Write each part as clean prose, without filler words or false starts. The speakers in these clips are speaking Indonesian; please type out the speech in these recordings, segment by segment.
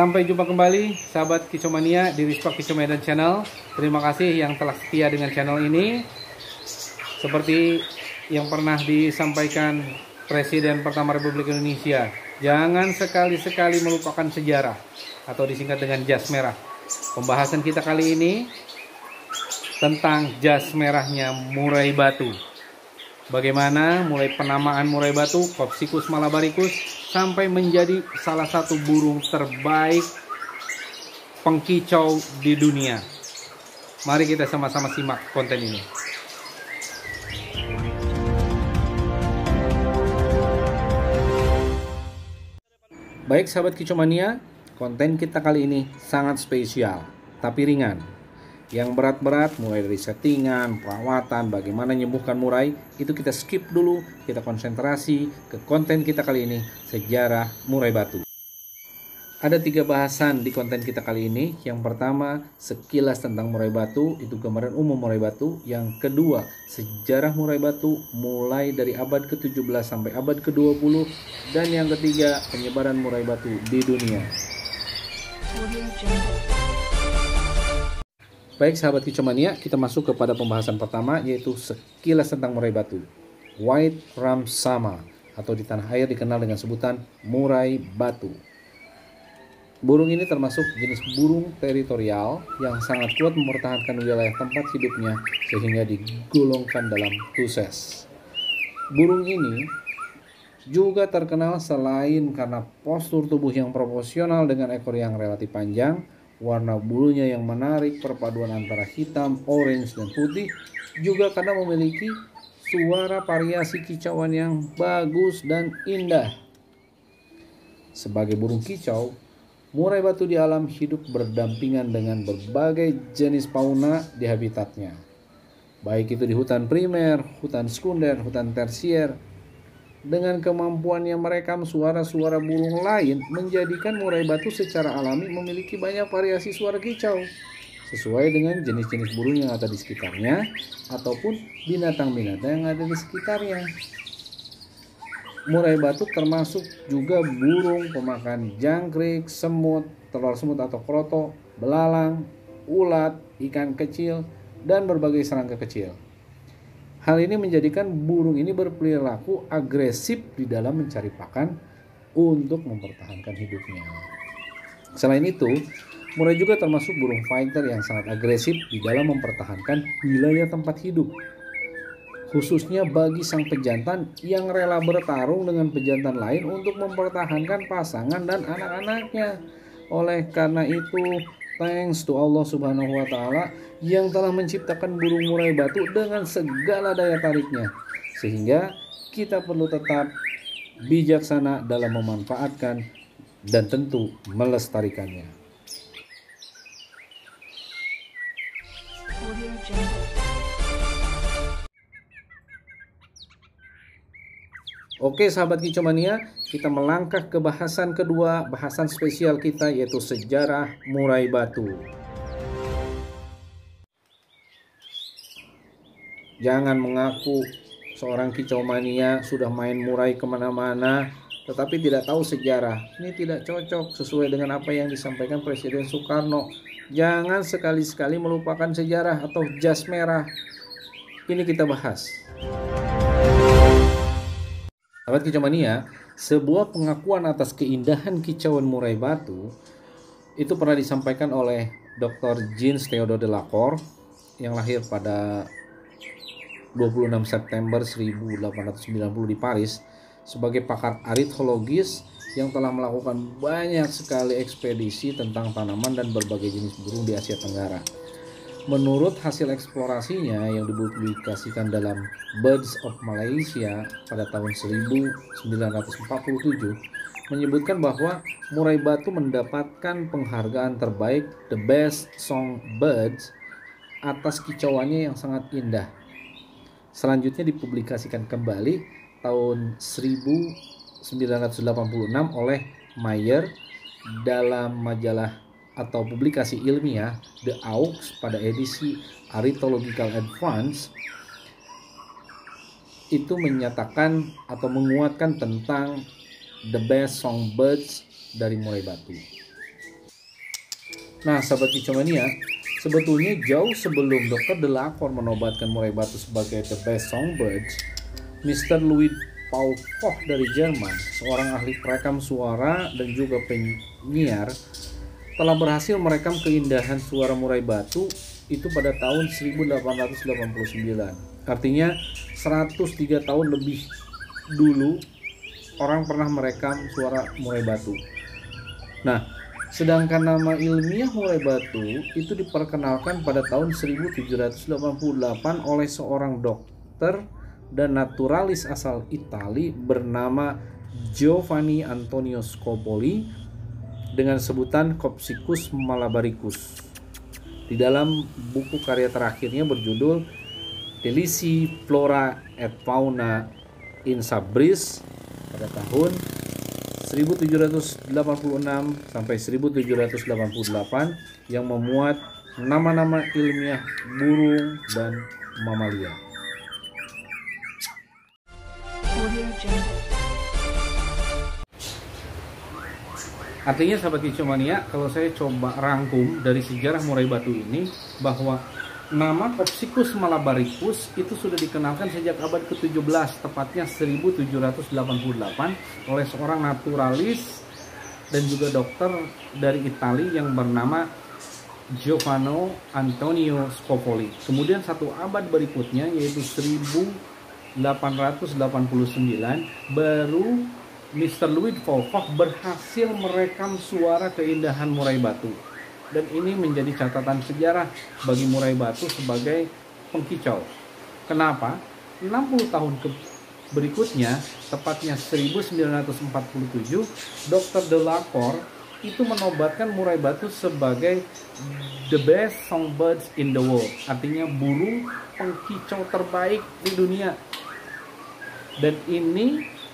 Sampai jumpa kembali sahabat kicomania di Wispa Kicomedan Channel. Terima kasih yang telah setia dengan channel ini. Seperti yang pernah disampaikan Presiden Pertama Republik Indonesia, jangan sekali-sekali melupakan sejarah atau disingkat dengan jas merah. Pembahasan kita kali ini tentang jas merahnya murai batu. Bagaimana mulai penamaan murai batu Copsychus malabaricus sampai menjadi salah satu burung terbaik pengkicau di dunia. Mari kita sama-sama simak konten ini. Baik sahabat kicomania, konten kita kali ini sangat spesial, tapi ringan. Yang berat-berat mulai dari settingan, perawatan, bagaimana menyembuhkan murai, itu kita skip dulu, kita konsentrasi ke konten kita kali ini, sejarah murai batu. Ada tiga bahasan di konten kita kali ini. Yang pertama, sekilas tentang murai batu, itu gambaran umum murai batu. Yang kedua, sejarah murai batu mulai dari abad ke-17 sampai abad ke-20. Dan yang ketiga, penyebaran murai batu di dunia. Baik sahabat kicomania, kita masuk kepada pembahasan pertama, yaitu sekilas tentang murai batu, White Ramsama, atau di tanah air dikenal dengan sebutan murai batu. Burung ini termasuk jenis burung teritorial yang sangat kuat mempertahankan wilayah tempat hidupnya sehingga digolongkan dalam Tuses. Burung ini juga terkenal selain karena postur tubuh yang proporsional dengan ekor yang relatif panjang, warna bulunya yang menarik, perpaduan antara hitam, orange, dan putih, juga karena memiliki suara variasi kicauan yang bagus dan indah. Sebagai burung kicau, murai batu di alam hidup berdampingan dengan berbagai jenis fauna di habitatnya, baik itu di hutan primer, hutan sekunder, hutan tersier. Dengan kemampuannya merekam suara-suara burung lain, menjadikan murai batu secara alami memiliki banyak variasi suara kicau sesuai dengan jenis-jenis burung yang ada di sekitarnya ataupun binatang-binatang yang ada di sekitarnya. Murai batu termasuk juga burung pemakan jangkrik, semut, telur semut atau kroto, belalang, ulat, ikan kecil, dan berbagai serangga kecil. Hal ini menjadikan burung ini berperilaku agresif di dalam mencari pakan untuk mempertahankan hidupnya. Selain itu, murai juga termasuk burung fighter yang sangat agresif di dalam mempertahankan wilayah tempat hidup, khususnya bagi sang pejantan yang rela bertarung dengan pejantan lain untuk mempertahankan pasangan dan anak-anaknya. Oleh karena itu, thanks to Allah Subhanahu wa Ta'ala yang telah menciptakan burung murai batu dengan segala daya tariknya, sehingga kita perlu tetap bijaksana dalam memanfaatkan dan tentu melestarikannya. Oke sahabat kicomania, kita melangkah ke bahasan kedua, bahasan spesial kita, yaitu sejarah murai batu. Jangan mengaku seorang kicomania sudah main murai kemana-mana tetapi tidak tahu sejarah. Ini tidak cocok, sesuai dengan apa yang disampaikan Presiden Soekarno. Jangan sekali-sekali melupakan sejarah atau jas merah. Ini kita bahas. Sahabat kicomania, sebuah pengakuan atas keindahan kicauan murai batu itu pernah disampaikan oleh Dr. James Theodore Delacour yang lahir pada 26 September 1890 di Paris sebagai pakar ornitologis yang telah melakukan banyak sekali ekspedisi tentang tanaman dan berbagai jenis burung di Asia Tenggara. Menurut hasil eksplorasinya yang dipublikasikan dalam Birds of Malaysia pada tahun 1947 menyebutkan bahwa murai batu mendapatkan penghargaan terbaik The Best Songbirds atas kicauannya yang sangat indah. Selanjutnya dipublikasikan kembali tahun 1986 oleh Mayer dalam majalah atau publikasi ilmiah The Auk pada edisi Ornithological Advance itu menyatakan atau menguatkan tentang The Best Songbirds dari murai batu. Nah, sahabat kicomania, sebetulnya jauh sebelum Dr. Delacour menobatkan murai batu sebagai the best songbird, Mr. Louis Paul Koch dari Jerman, seorang ahli perekam suara dan juga penyiar, telah berhasil merekam keindahan suara murai batu itu pada tahun 1889. Artinya 103 tahun lebih dulu orang pernah merekam suara murai batu. Nah, sedangkan nama ilmiah murai batu itu diperkenalkan pada tahun 1788 oleh seorang dokter dan naturalis asal Italia bernama Giovanni Antonio Scopoli dengan sebutan Copsychus malabaricus. Di dalam buku karya terakhirnya berjudul Delisi Flora et Fauna in Sabris pada tahun 1786 sampai 1788 yang memuat nama-nama ilmiah burung dan mamalia. Artinya sahabat kicomania, kalau saya coba rangkum dari sejarah murai batu ini, bahwa nama Copsychus malabaricus itu sudah dikenalkan sejak abad ke-17, tepatnya 1788 oleh seorang naturalis dan juga dokter dari Italia yang bernama Giovanni Antonio Scopoli. Kemudian satu abad berikutnya, yaitu 1889, baru Mr. Louis Paul Koch berhasil merekam suara keindahan murai batu, dan ini menjadi catatan sejarah bagi murai batu sebagai pengkicau. Kenapa? 60 tahun berikutnya, tepatnya 1947, Dr. Delacour itu menobatkan murai batu sebagai the best songbirds in the world, artinya burung pengkicau terbaik di dunia. Dan ini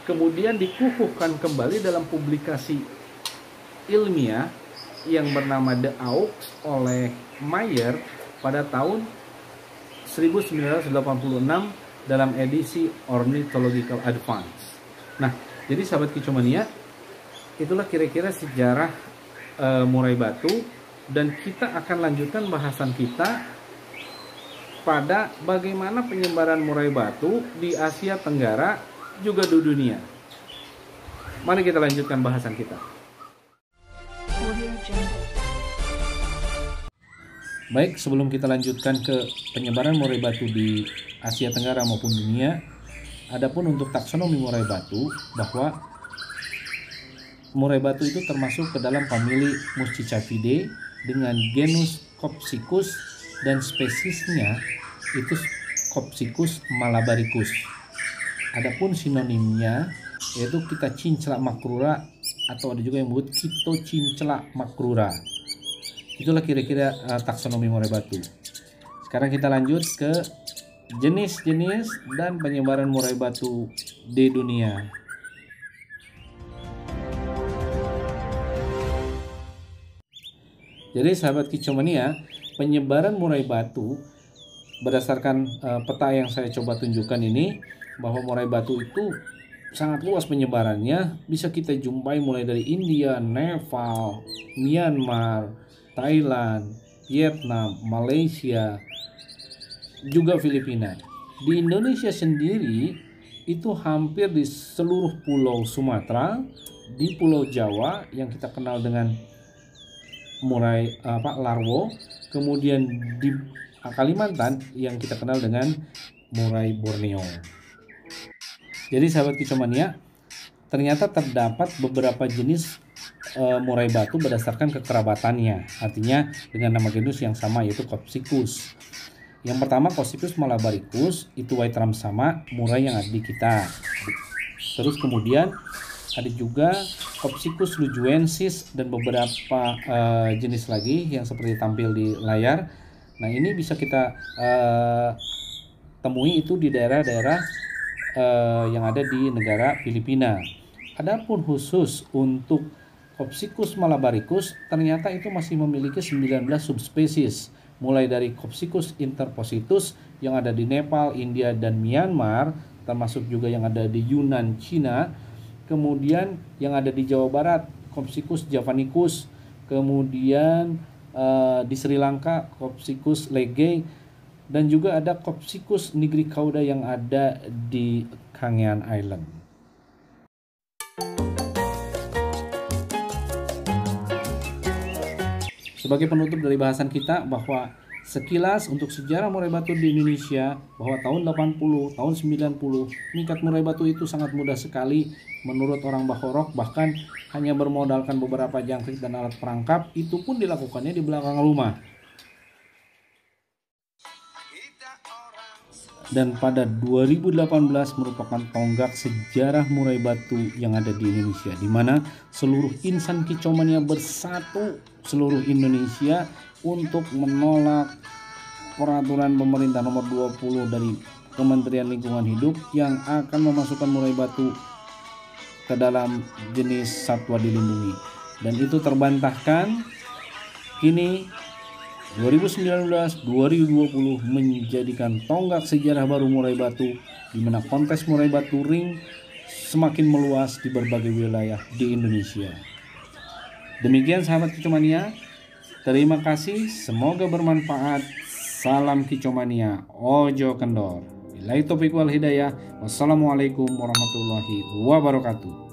kemudian dikukuhkan kembali dalam publikasi ilmiah yang bernama The Auk oleh Mayer pada tahun 1986 dalam edisi Ornithological Advance. Nah, jadi sahabat kicomania, itulah kira-kira sejarah murai batu, dan kita akan lanjutkan bahasan kita pada bagaimana penyebaran murai batu di Asia Tenggara juga di dunia. Mari kita lanjutkan bahasan kita. Baik, sebelum kita lanjutkan ke penyebaran murai batu di Asia Tenggara maupun dunia, adapun untuk taksonomi murai batu, bahwa murai batu itu termasuk ke dalam famili Muscicapidae dengan genus Copsychus dan spesiesnya itu Copsychus malabaricus. Adapun sinonimnya yaitu Kittacincla macrura, atau ada juga yang menyebut Kittacincla macrura. Itulah kira-kira taksonomi murai batu. Sekarang kita lanjut ke jenis-jenis dan penyebaran murai batu di dunia. Jadi sahabat kicomania, penyebaran murai batu berdasarkan peta yang saya coba tunjukkan ini, bahwa murai batu itu sangat luas penyebarannya. Bisa kita jumpai mulai dari India, Nepal, Myanmar, Thailand, Vietnam, Malaysia, juga Filipina. Di Indonesia sendiri itu hampir di seluruh pulau Sumatera, di pulau Jawa yang kita kenal dengan murai larwo, kemudian di Kalimantan yang kita kenal dengan murai Borneo. Jadi sahabat kicomania, ternyata terdapat beberapa jenis murai batu berdasarkan kekerabatannya. Artinya dengan nama genus yang sama, yaitu Copsychus. Yang pertama Copsychus malabaricus, itu waitram sama murai yang ada di kita. Terus kemudian ada juga Copsychus lujuensis dan beberapa jenis lagi yang seperti tampil di layar. Nah, ini bisa kita temui itu di daerah-daerah yang ada di negara Filipina. Adapun khusus untuk Copsychus malabaricus, ternyata itu masih memiliki 19 subspesies, mulai dari Copsychus interpositus yang ada di Nepal, India, dan Myanmar, termasuk juga yang ada di Yunan, Cina, kemudian yang ada di Jawa Barat, Copsychus javanicus, kemudian di Sri Lanka, Copsychus legge, dan juga ada Copsychus nigricauda yang ada di Kangean Island. Sebagai penutup dari bahasan kita, bahwa sekilas untuk sejarah murai batu di Indonesia, bahwa tahun 80, tahun 90 meningkat murai batu itu sangat mudah sekali menurut orang Bahorok, bahkan hanya bermodalkan beberapa jangkrik dan alat perangkap, itu pun dilakukannya di belakang rumah. Dan pada 2018 merupakan tonggak sejarah murai batu yang ada di Indonesia, di mana seluruh insan kicauania bersatu seluruh Indonesia untuk menolak peraturan pemerintah nomor 20 dari Kementerian Lingkungan Hidup yang akan memasukkan murai batu ke dalam jenis satwa dilindungi. Dan itu terbantahkan. Kini 2019-2020 menjadikan tonggak sejarah baru murai batu, di mana kontes murai batu ring semakin meluas di berbagai wilayah di Indonesia. Demikian sahabat kicomania, terima kasih, semoga bermanfaat. Salam kicomania, ojo kendor. Billahi taufiq wal hidayah. Wassalamualaikum warahmatullahi wabarakatuh.